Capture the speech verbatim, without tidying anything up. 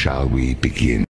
shall we begin?